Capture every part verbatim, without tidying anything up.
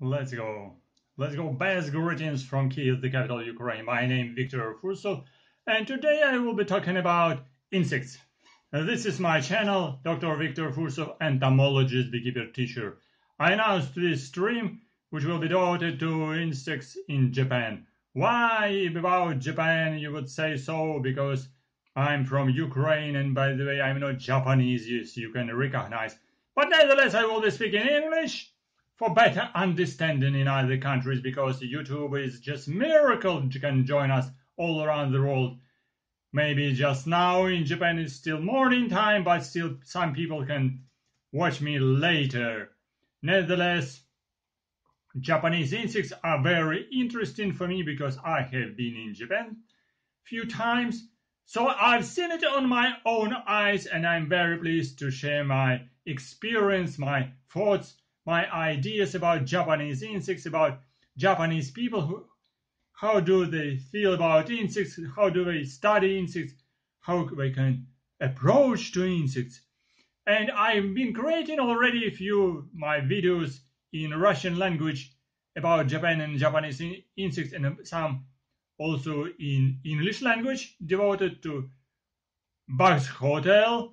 Let's go. Let's go. Best greetings from Kyiv, the capital of Ukraine. My name is Viktor Fursov, and today I will be talking about insects. This is my channel, Doctor Viktor Fursov, entomologist, beekeeper, teacher. I announced this stream, which will be devoted to insects in Japan. Why about Japan, you would say so, because I'm from Ukraine, and by the way, I'm not Japanese, as you can recognize. But nevertheless, I will be speaking English for better understanding in other countries, because YouTube is just miracle. You can join us all around the world. Maybe just now in Japan it's still morning time, but still some people can watch me later. Nevertheless, Japanese insects are very interesting for me because I have been in Japan a few times. So I've seen it on my own eyes, and I'm very pleased to share my experience, my thoughts, my ideas about Japanese insects, about Japanese people, who, how do they feel about insects, how do they study insects, how they can approach to insects. And I've been creating already a few my videos in Russian language about Japan and Japanese in insects, and some also in English language devoted to Bugs Hotel,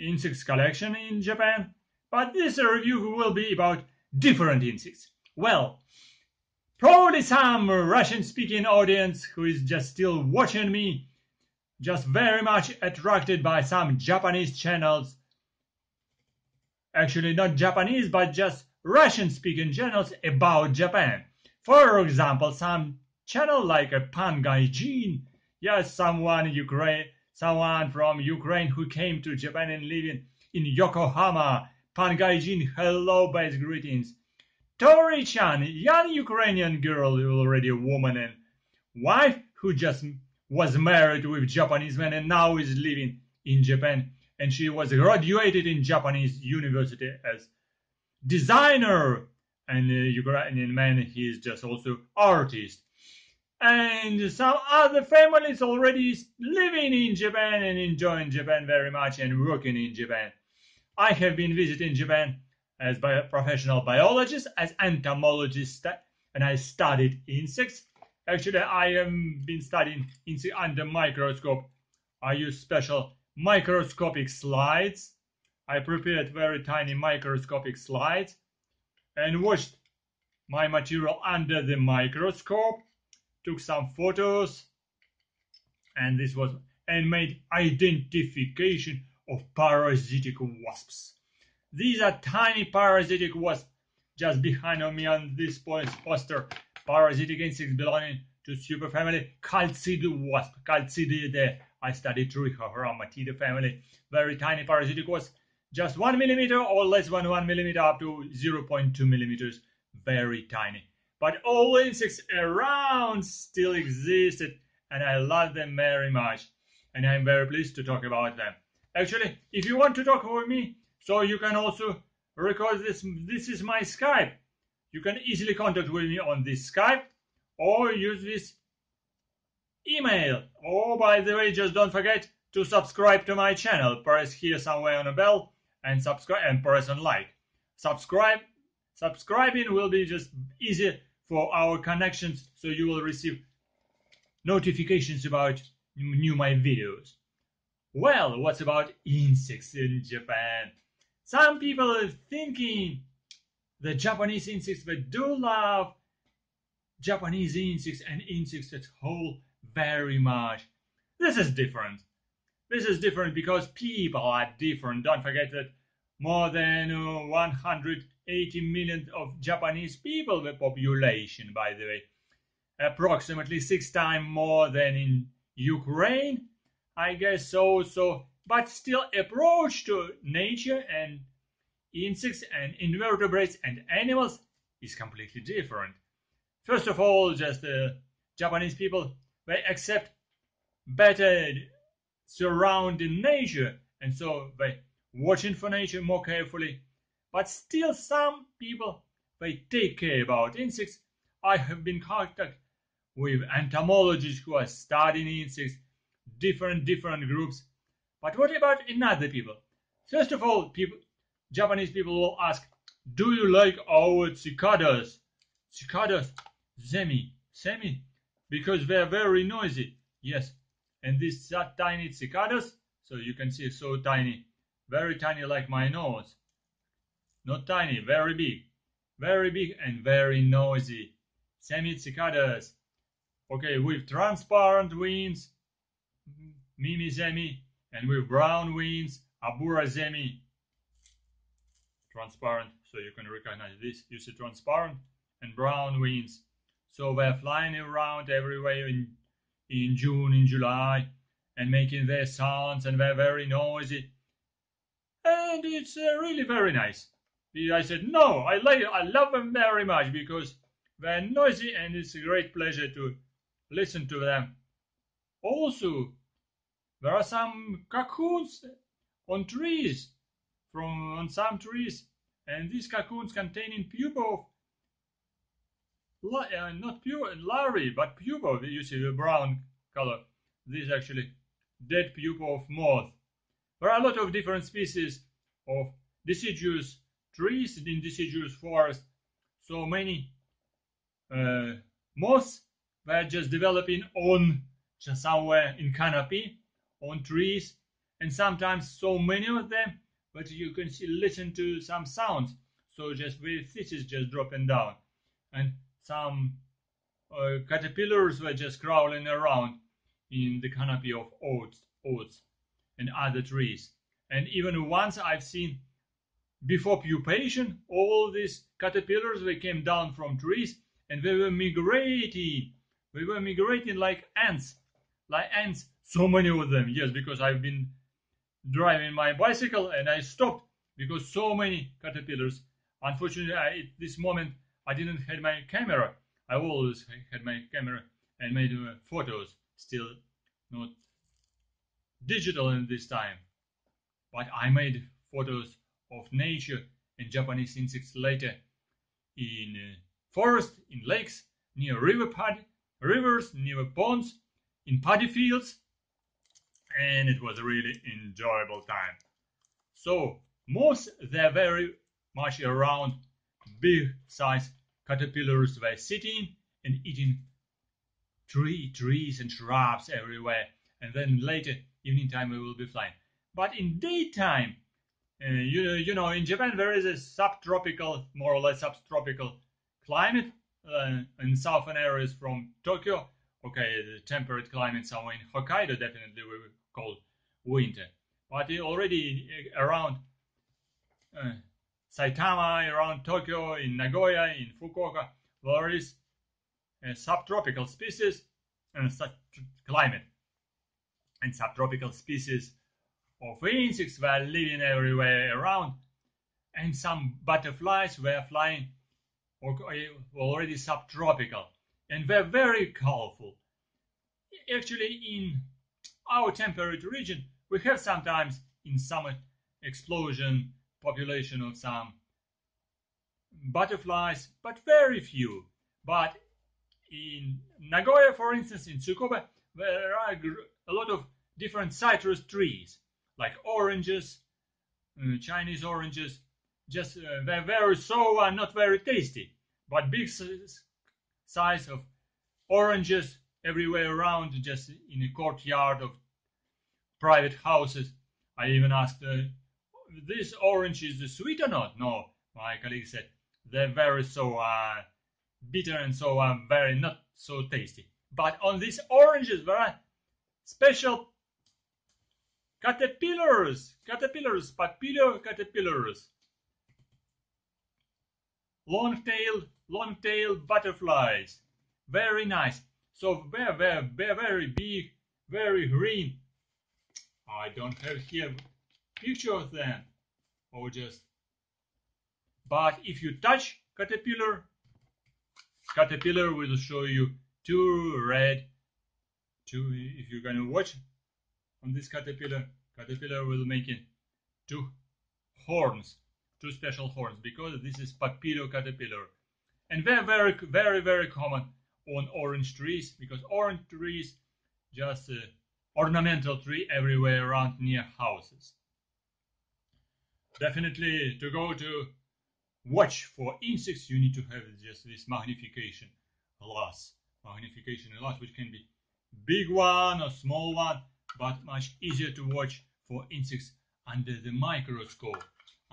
insects collection in Japan. But this review will be about different insects. Well, probably some Russian-speaking audience who is just still watching me, just very much attracted by some Japanese channels. Actually, not Japanese, but just Russian-speaking channels about Japan. For example, some channel like a Pan Gaijin. Yes, someone Ukraine, someone from Ukraine who came to Japan and living in Yokohama. Pan Gaijin, hello, best greetings. Tori-chan, young Ukrainian girl, already a woman and wife, who just was married with Japanese man and now is living in Japan. And she was graduated in Japanese university as designer. And a Ukrainian man, he is just also artist. And some other families already living in Japan and enjoying Japan very much and working in Japan. I have been visiting Japan as a professional biologist, as entomologist, and I studied insects. Actually, I have been studying insects under microscope. I use special microscopic slides. I prepared very tiny microscopic slides and watched my material under the microscope, took some photos, and this was and made identification of parasitic wasps. These are tiny parasitic wasps. Just behind of me on this poster, parasitic insects belonging to superfamily Calcididae wasp. Calcididae. I studied Trichogrammatidae family. Very tiny parasitic wasps, just one millimeter or less than one millimeter, up to zero point two millimeters. Very tiny. But all insects around still existed, and I love them very much. And I'm very pleased to talk about them. Actually, if you want to talk with me, so you can also record this. This is my Skype. You can easily contact with me on this Skype or use this email. Oh, by the way, just don't forget to subscribe to my channel. Press here somewhere on a bell and subscribe and press on like. Subscribe. Subscribing will be just easy for our connections, so you will receive notifications about new my videos. Well, what's about insects in Japan? Some people are thinking the Japanese insects, but do love Japanese insects and insects as whole very much. This is different. This is different because people are different. Don't forget that more than one hundred eighty million of Japanese people, the population, by the way. Approximately six times more than in Ukraine. I guess so, so, but still approach to nature and insects and invertebrates and animals is completely different. First of all, just uh, Japanese people, they accept better surrounding nature, and so they watching for nature more carefully. But still some people, they take care about insects. I have been in contact with entomologists who are studying insects, different different groups. But what about in other people? First of all, people Japanese people will ask, do you like our cicadas? cicadas, semi, semi, because they're very noisy. Yes, and these are tiny cicadas, so you can see so tiny, very tiny like my nose. Not tiny, very big, very big and very noisy. Semi cicadas. Okay, with transparent wings, Mimi Zemi, and with brown wings, Abura Zemi. Transparent, so you can recognize this. You see transparent and brown wings. So they're flying around everywhere in, in June, in July, and making their sounds, and they're very noisy. And it's uh, really very nice. I said, no, I, like, I love them very much, because they're noisy and it's a great pleasure to listen to them. Also, there are some cocoons on trees, from on some trees, and these cocoons containing pupa, uh, not pupa, larvae, but pupa. You see the brown color. This is actually dead pupa of moth. There are a lot of different species of deciduous trees in deciduous forest. So many uh, moths were just developing on just somewhere in canopy, on trees, and sometimes so many of them, but you can see, listen to some sounds. So just with this is just dropping down, and some uh, caterpillars were just crawling around in the canopy of oats, oats and other trees. And even once I've seen, before pupation, all these caterpillars, they came down from trees and they were migrating. They were migrating like ants, like ants. So many of them, yes, because I've been driving my bicycle and I stopped because so many caterpillars. Unfortunately, I, at this moment, I didn't have my camera. I always had my camera and made uh, photos, still not digital in this time. But I made photos of nature and Japanese insects later in uh, forest, in lakes, near river pad, rivers, near ponds, in paddy fields. And it was a really enjoyable time. So moths, they're very much around big size caterpillars. They're sitting and eating tree, trees and shrubs everywhere. And then later evening time we will be flying. But in daytime, uh, you, you know, in Japan there is a subtropical, more or less subtropical climate uh, in southern areas from Tokyo. Okay, the temperate climate somewhere in Hokkaido definitely will be called winter. But already around uh, Saitama, around Tokyo, in Nagoya, in Fukuoka, there is a subtropical species and climate. And subtropical species of insects were living everywhere around. And some butterflies were flying already subtropical. And they're very colorful. Actually, in our temperate region, we have sometimes in summer explosion population of some butterflies, but very few. But in Nagoya, for instance, in Tsukuba, there are a lot of different citrus trees, like oranges, uh, Chinese oranges. Just uh, they're very sour and not very tasty, but big size of oranges everywhere around, just in a courtyard of private houses. I even asked, uh, this orange is sweet or not? No, my colleague said, they're very so uh, bitter and so uh, very not so tasty. But on these oranges there are special caterpillars, caterpillars, Papilio caterpillars. Long-tailed, long-tailed butterflies, very nice. So they're very, very, very big, very green. I don't have here picture of them, or just. But if you touch caterpillar, caterpillar will show you two red. Two. If you're gonna watch on this caterpillar, caterpillar will make it two horns. Two special horns, because this is Papilio caterpillar, and they're very, very, very common on orange trees, because orange trees just uh, ornamental tree everywhere around near houses. Definitely to go to watch for insects, you need to have just this magnification glass. Magnification glass, which can be big one or small one, but much easier to watch for insects under the microscope.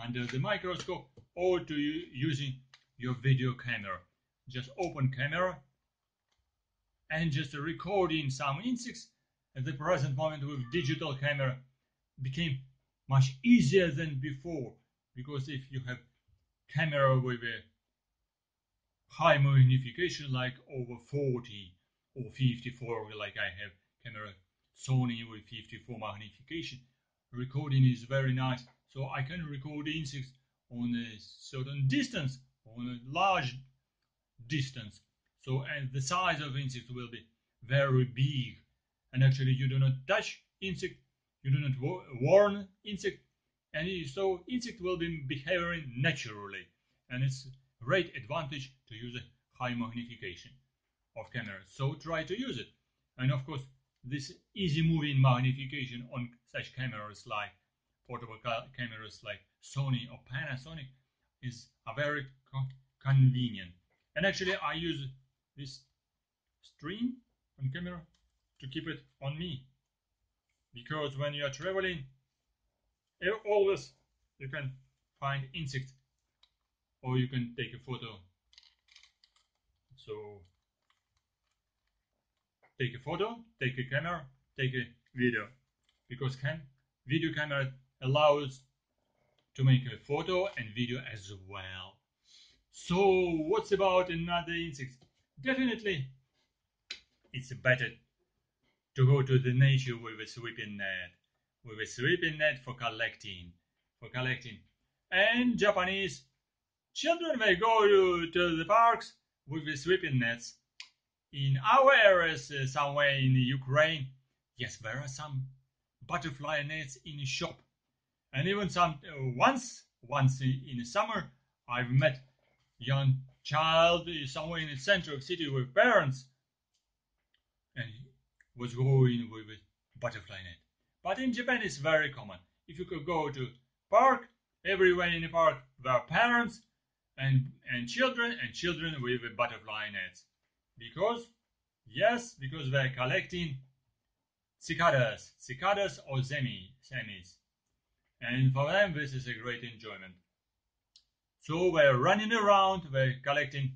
Under the microscope, or to you using your video camera. Just open camera and just recording some insects. At the present moment with digital camera became much easier than before, because if you have camera with a high magnification like over forty or fifty-four, like I have camera Sony with fifty-four magnification, recording is very nice. So I can record insects on a certain distance, on a large distance. So and the size of insects will be very big. And actually you do not touch insect, you do not wa warn insect, and so insect will be behaving naturally. And it's a great advantage to use a high magnification of camera. So try to use it. And of course, this easy moving magnification on such cameras like portable ca cameras like Sony or Panasonic is a very co convenient. And actually I use this string on camera to keep it on me, because when you are traveling, always you can find insects, or you can take a photo. So take a photo, take a camera, take a video, because can video camera allows to make a photo and video as well. So what's about another insect? Definitely it's better to go to the nature with a sweeping net, with a sweeping net for collecting, for collecting. And Japanese children, they go to, to the parks with the sweeping nets. In our areas, uh, somewhere in Ukraine, yes, there are some butterfly nets in a shop. And even some uh, once, once in, in the summer, I've met young child somewhere in the center of city with parents, and was going with a butterfly net. But in Japan it's very common. If you could go to park, everywhere in the park there are parents and, and children and children with a butterfly nets. Because, yes, because they're collecting cicadas, cicadas or semi, semis. And for them this is a great enjoyment. So they're running around, they're collecting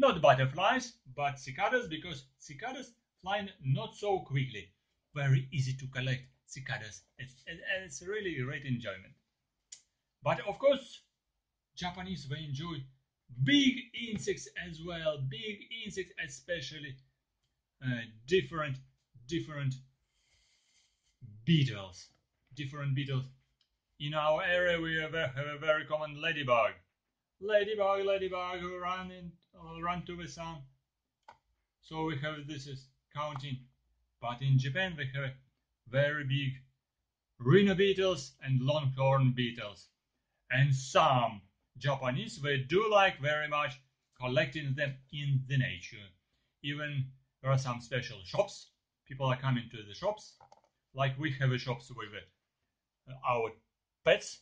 not butterflies, but cicadas, because cicadas fly not so quickly. Very easy to collect cicadas. It's, it's really great enjoyment. But of course, Japanese, they enjoy big insects as well. Big insects, especially uh, different, different beetles. Different beetles. In our area, we have a, have a very common ladybug. Ladybug, ladybug, who run in, or run to the sun. So we have this is counting. But in Japan they have very big rhino beetles and longhorn beetles. And some Japanese, they do like very much collecting them in the nature. Even there are some special shops. People are coming to the shops. Like we have a shops with uh, our pets.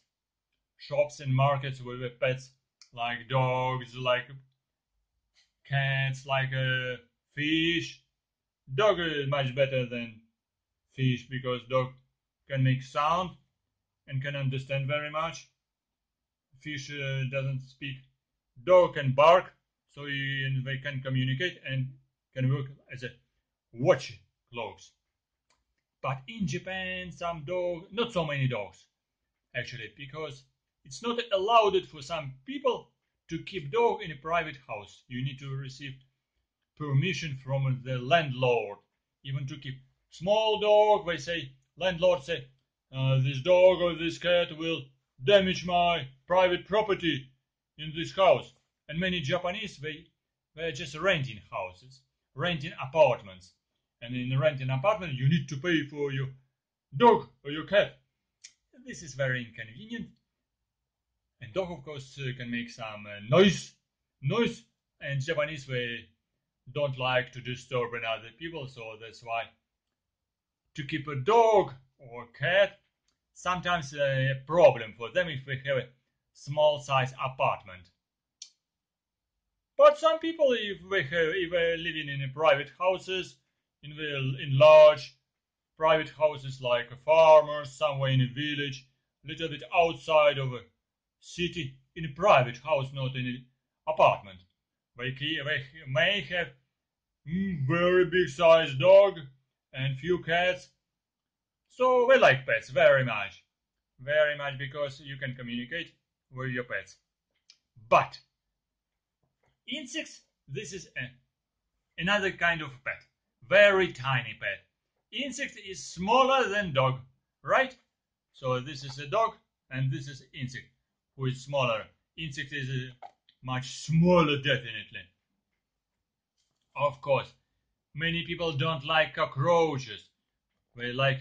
Shops and markets with uh, pets. Like dogs, like cats, like uh, fish. Dog is much better than fish, because dog can make sound and can understand very much. Fish uh, doesn't speak. Dog can bark, so you, and they can communicate and can work as a watch clocks. But in Japan, some dogs, not so many dogs, actually, because it's not allowed for some people to keep dog in a private house. You need to receive permission from the landlord, even to keep small dog. They say, landlord say, uh, this dog or this cat will damage my private property in this house. And many Japanese, they they're just renting houses, renting apartments. And in renting apartment, you need to pay for your dog or your cat. This is very inconvenient. And dog, of course, uh, can make some uh, noise, noise. And Japanese, they don't like to disturb other people, so that's why to keep a dog or a cat sometimes a problem for them if we have small-size apartment. But some people, if we have, if we're living in private houses, in, in large private houses like a farmer, somewhere in a village, a little bit outside of a city, in a private house, not in an apartment. We may have very big-sized dog and few cats. So we like pets very much. Very much because you can communicate with your pets. But insects, this is a, another kind of pet. Very tiny pet. Insect is smaller than dog, right? So this is a dog and this is insect, who is smaller. Insect is a much smaller, definitely. Of course, many people don't like cockroaches. They like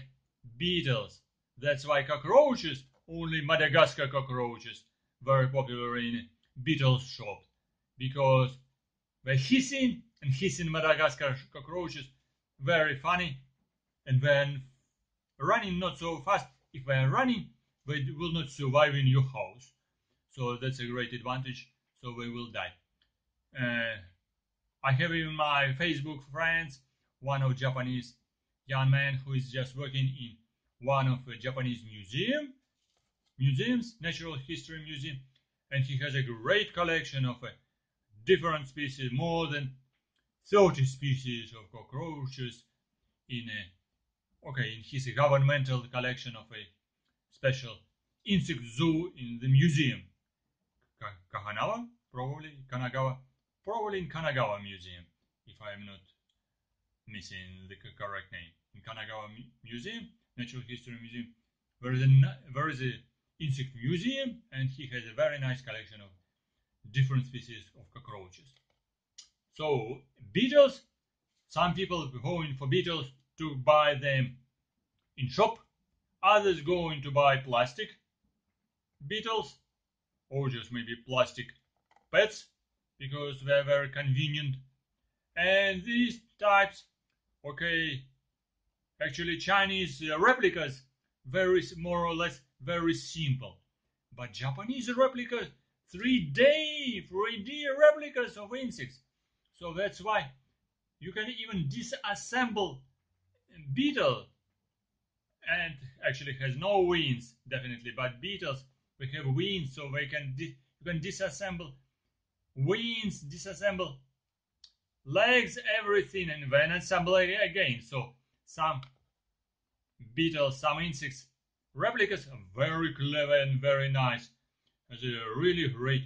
beetles. That's why cockroaches, only Madagascar cockroaches, very popular in beetle shop. Because they're hissing, and hissing Madagascar cockroaches, very funny. And then running not so fast. If they're running, they will not survive in your house. So that's a great advantage. So they will die. Uh, I have in my Facebook friends, one of Japanese young man who is just working in one of the Japanese museum, museums, Natural History Museum, and he has a great collection of uh, different species, more than thirty species of cockroaches in a, okay, in his governmental collection of a special insect zoo in the museum. Kanagawa, probably Kanagawa, probably in Kanagawa Museum, if I am not missing the correct name. In Kanagawa Museum, Natural History Museum, there is an there is an insect museum, and he has a very nice collection of different species of cockroaches. So beetles, some people going for beetles to buy them in shop, others going to buy plastic beetles, or just maybe plastic pets, because they're very convenient. And these types, okay, actually Chinese replicas, very more or less very simple. But Japanese replicas, three D replicas of insects. So that's why you can even disassemble beetle. And actually has no wings, definitely, but beetles, we have wings, so they can di you can disassemble wings, disassemble legs, everything, and then assemble again. So some beetles, some insects, replicas are very clever and very nice. It's a really great,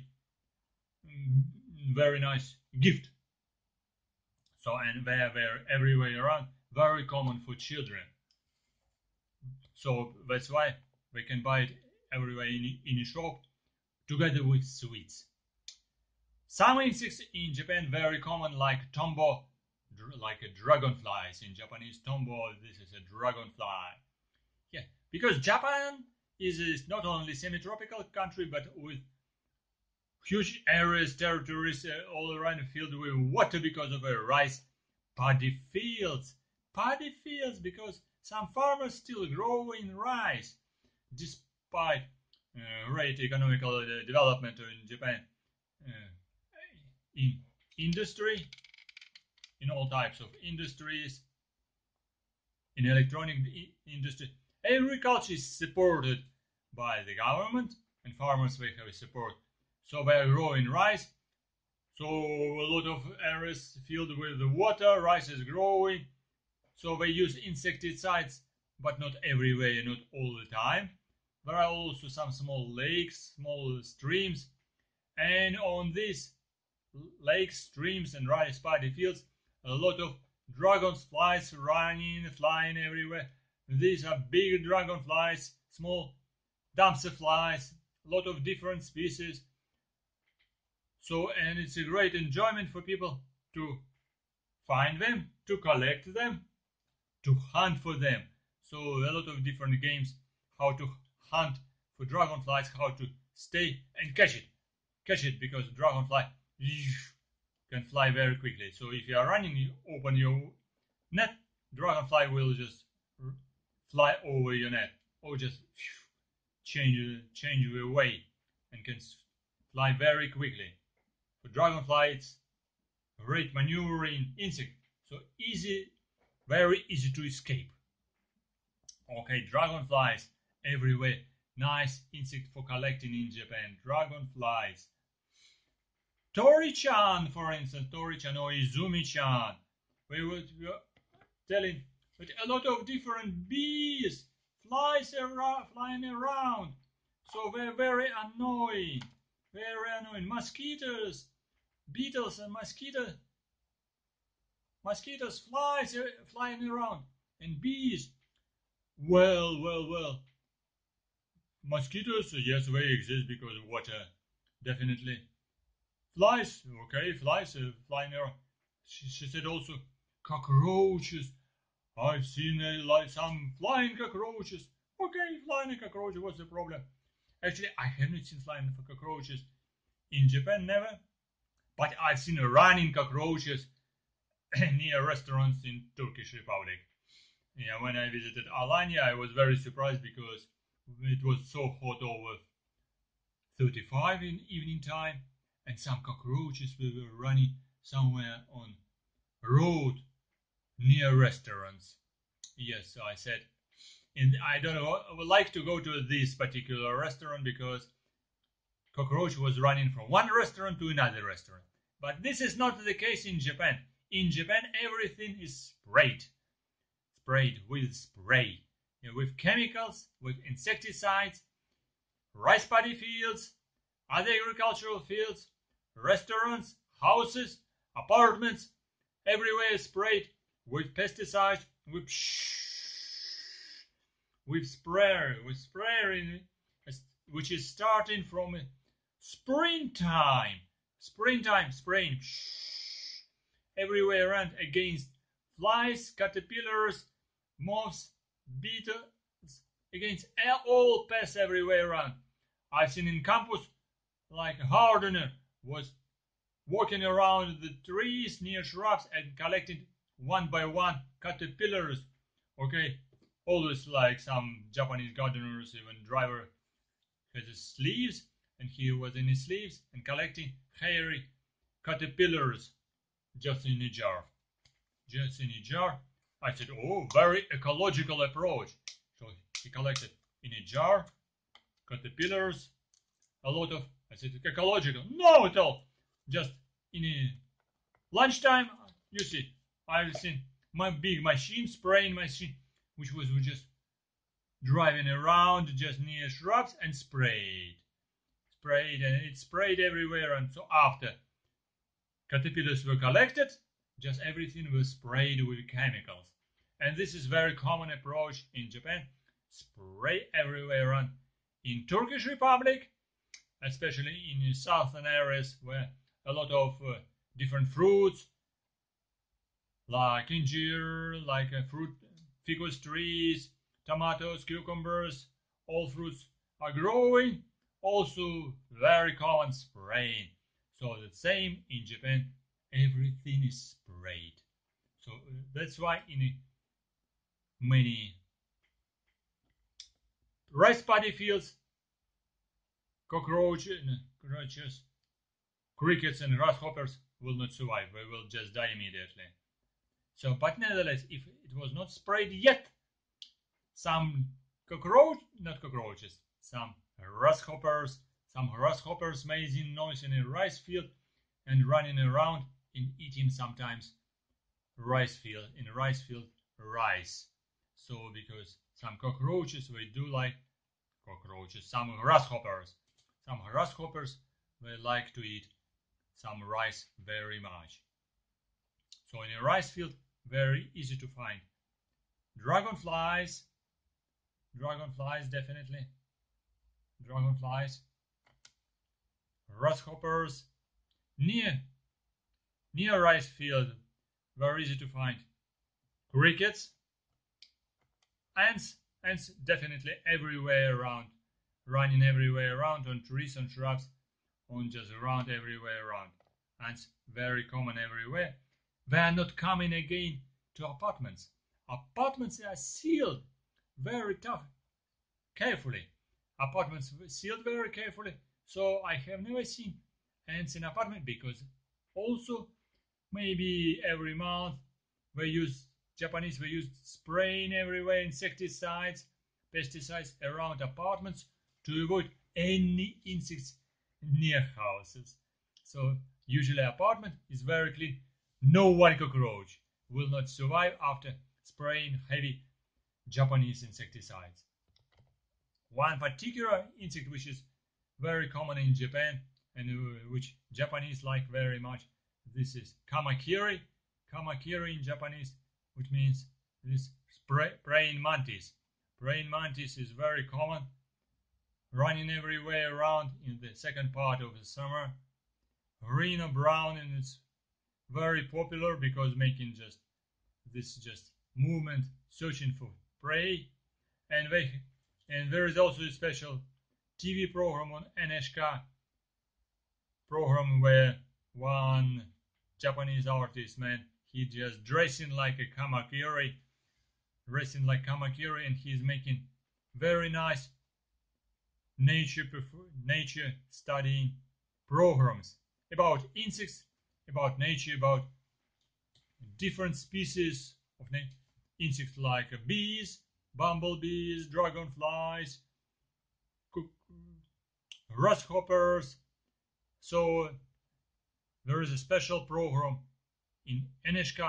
very nice gift. So, and they are everywhere around, very common for children. So that's why we can buy it everywhere in, in a shop, together with sweets. Some insects in Japan very common, like tombo, like a dragonflies in Japanese. Tombo, this is a dragonfly. Yeah, because Japan is, is not only semi-tropical country, but with huge areas, territories uh, all around filled with water because of uh, rice paddy fields. Paddy fields, because some farmers still grow in rice, despite Despite uh, great economical uh, development in Japan, uh, in industry, in all types of industries, in electronic industry, agriculture is supported by the government, and farmers they have support. So they are growing rice. So a lot of areas filled with water, rice is growing. So they use insecticides, but not everywhere, not all the time. There are also some small lakes, small streams, and on these lakes, streams, and rice paddy fields, a lot of dragonflies running, flying everywhere. These are big dragonflies, small damselflies, a lot of different species. So, and it's a great enjoyment for people to find them, to collect them, to hunt for them. So, a lot of different games, how to hunt for dragonflies, how to stay and catch it. Catch it, because dragonfly can fly very quickly. So if you are running, you open your net, dragonfly will just fly over your net, or just change, change your way, and can fly very quickly. For dragonfly, it's a great maneuvering insect, so easy, very easy to escape. Okay, dragonflies everywhere. Nice insect for collecting in Japan. Dragonflies. Tori-chan, for instance, Tori-chan or Izumi-chan. We were telling but a lot of different bees flies around, flying around. So they're very annoying. Very annoying. Mosquitoes, beetles and mosquitoes. Mosquitoes flies flying around. And bees. Well, well, well. Mosquitoes, yes, they exist because of water, definitely. Flies, okay, flies, uh, flying around. She, she said also, cockroaches. I've seen uh, like some flying cockroaches. Okay, flying cockroaches, what's the problem? Actually, I haven't seen flying cockroaches in Japan, never. But I've seen running cockroaches near restaurants in Turkish Republic. Yeah, when I visited Alanya, I was very surprised because it was so hot, over thirty-five in evening time, and some cockroaches were running somewhere on road near restaurants. Yes, I said, and I don't know, I would like to go to this particular restaurant because cockroach was running from one restaurant to another restaurant. But this is not the case in Japan. In Japan, everything is sprayed, sprayed with spray. With chemicals, with insecticides, rice paddy fields, other agricultural fields, restaurants, houses, apartments, everywhere sprayed with pesticides, with shh, with sprayer, with spraying, which is starting from springtime, springtime spraying shh, everywhere around against flies, caterpillars, moths, beetles, against all pests everywhere around. I've seen in campus, like a gardener was walking around the trees near shrubs and collecting one by one caterpillars. Okay, always like some Japanese gardeners, even driver has his sleeves, and he was in his sleeves and collecting hairy caterpillars just in a jar, just in a jar. I said, oh, very ecological approach. So he collected in a jar, caterpillars, a lot of, I said, ecological. No, at all. Just in a lunchtime, you see, I've seen my big machine, spraying machine, which was just driving around just near shrubs and sprayed. Sprayed, and it sprayed everywhere. And so after caterpillars were collected, just everything was sprayed with chemicals. And this is very common approach in Japan. Spray everywhere around. In Turkish Republic, especially in southern areas where a lot of uh, different fruits, like injera, like uh, fruit, ficus trees, tomatoes, cucumbers, all fruits are growing. Also very common spraying. So the same in Japan. Everything is sprayed. So uh, that's why in many rice paddy fields, cockroaches, cockroaches, crickets and grasshoppers will not survive. They will just die immediately. So, but nevertheless, if it was not sprayed yet, some cockroach, not cockroaches, some grasshoppers, some grasshoppers making noise in a rice field and running around in eating sometimes rice field, in rice field, rice. So because some cockroaches, they do like cockroaches, some grasshoppers, some grasshoppers, they like to eat some rice very much. So in a rice field, very easy to find. Dragonflies, dragonflies definitely, dragonflies, grasshoppers, near, near rice field, very easy to find. Crickets, ants, ants definitely everywhere around, running everywhere around on trees, on shrubs, on just around everywhere around. Ants very common everywhere. They are not coming again to apartments. Apartments are sealed very tough, carefully. Apartments sealed very carefully, So I have never seen ants in apartment, because also maybe every month we use, Japanese, we use spraying everywhere, insecticides, pesticides around apartments to avoid any insects near houses. So usually apartment is very clean. No one cockroach will not survive after spraying heavy Japanese insecticides. One particular insect which is very common in Japan and which Japanese like very much, this is Kamakiri. Kamakiri in Japanese, which means this praying mantis. Praying mantis is very common, running everywhere around in the second part of the summer. Green or brown, and it's very popular because making just this just movement, searching for prey. And they, and there is also a special T V program on N H K, program where one Japanese artist, man, he just dressing like a kamakiri, dressing like kamakiri, and he's making very nice nature nature studying programs about insects, about nature, about different species of insects like bees, bumblebees, dragonflies, grasshoppers. So there is a special program in N H K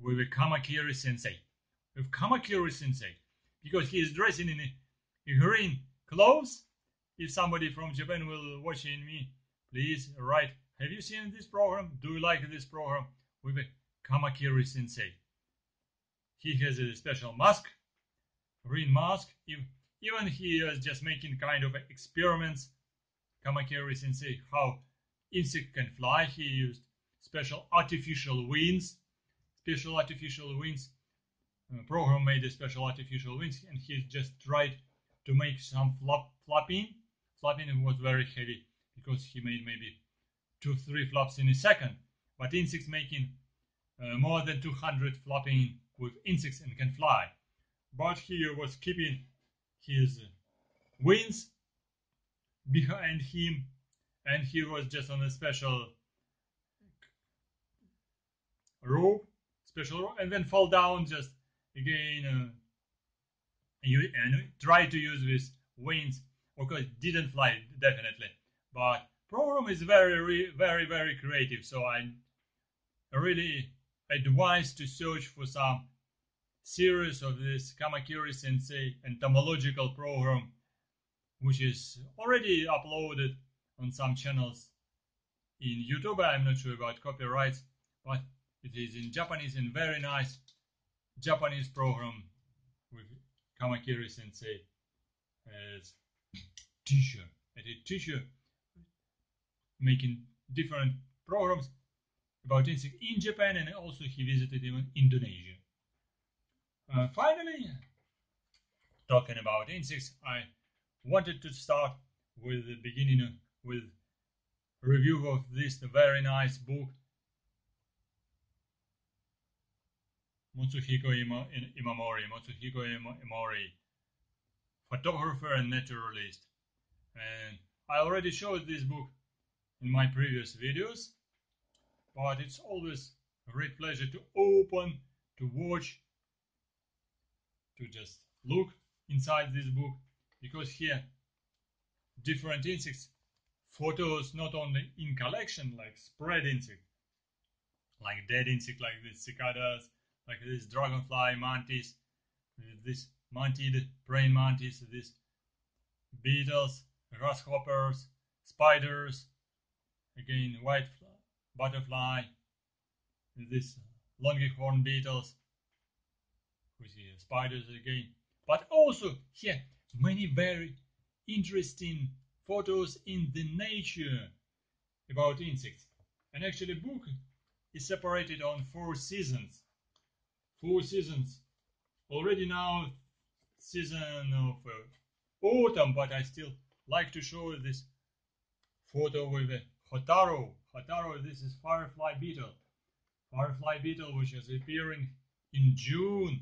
with a Kamakiri Sensei. With Kamakiri Sensei, because he is dressing in a green clothes. If somebody from Japan will watching me, please write, have you seen this program? Do you like this program with a Kamakiri Sensei? He has a special mask, green mask. If, even he is just making kind of experiments, Kamakiri Sensei, how insect can fly. He used special artificial wings, special artificial wings. The program made a special artificial wings, and he just tried to make some flap, flapping. Flapping was very heavy because he made maybe two, three flaps in a second. But insects making uh, more than two hundred flapping with insects and can fly. But he was keeping his wings behind him, and he was just on a special rope, special rope, and then fall down just again. Uh, you and try to use these wings. Of course, didn't fly definitely, but program is very, very, very creative. So I really advise to search for some series of this Kamakiri Sensei entomological program, which is already uploaded on some channels in YouTube. I'm not sure about copyrights, but it is in Japanese and very nice Japanese program with Kamakiri Sensei as teacher, as a teacher making different programs about insects in Japan, and also he visited even Indonesia. Uh, finally, talking about insects, I wanted to start with the beginning of, with review of this very nice book, Mitsuhiko Imamori, Mitsuhiko Imamori, photographer and naturalist. And I already showed this book in my previous videos, but it's always a great pleasure to open, to watch, to just look inside this book, because here different insects, photos not only in collection, like spread insect, like dead insect, like these cicadas, like this dragonfly mantis, this mantid, praying mantis, this beetles, grasshoppers, spiders, again white fly, butterfly, this longhorn beetles, we see spiders again, but also here many very interesting photos in the nature about insects. And actually book is separated on four seasons. Four seasons. Already now season of uh, autumn, but I still like to show this photo with uh, Hotaru. Hotaru, this is firefly beetle. Firefly beetle which is appearing in June.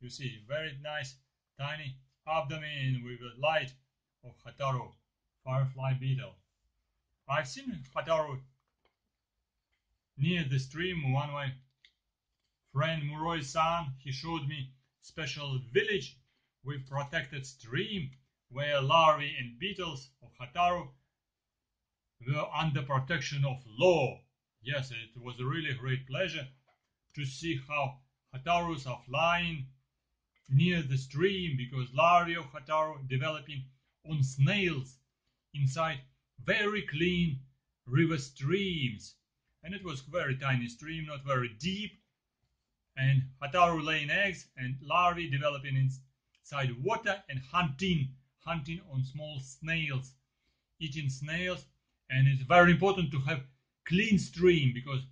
You see, very nice tiny abdomen with a light or Hotaru, firefly beetle. I've seen Hotaru near the stream one way. Friend Muroi-san, he showed me special village with protected stream where larvae and beetles of Hotaru were under protection of law. Yes, it was a really great pleasure to see how Hotarus are flying near the stream, because larvae of Hotaru developing on snails inside very clean river streams. And it was very tiny stream, not very deep. And Hotaru laying eggs and larvae developing inside water and hunting, hunting on small snails, eating snails. And it's very important to have clean stream, because